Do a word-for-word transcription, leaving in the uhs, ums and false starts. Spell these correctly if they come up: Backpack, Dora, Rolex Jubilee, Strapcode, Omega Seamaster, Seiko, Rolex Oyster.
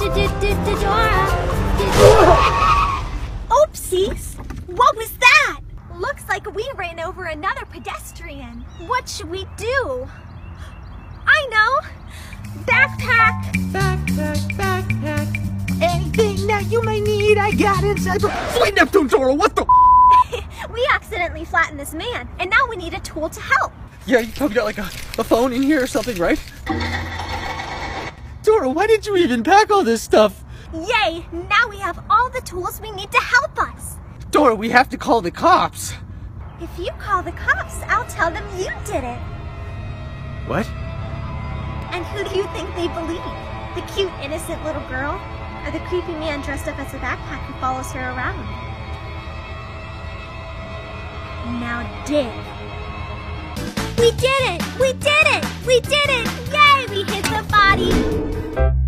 D-D-D-D-Dora! Oopsies! What was that? Looks like we ran over another pedestrian. What should we do? I know! Backpack! Backpack, backpack. Anything that you may need, I got inside. Flight Neptune, Dora, what the We accidentally flattened this man, and now we need a tool to help. Yeah, you probably got like a, a phone in here or something, right? Dora, why did you even pack all this stuff? Yay! Now we have all the tools we need to help us! Dora, we have to call the cops! If you call the cops, I'll tell them you did it! What? And who do you think they believe? The cute, innocent little girl? Or the creepy man dressed up as a backpack who follows her around? Now dig! We did it! We did it! We did it! Yay! We hit the body!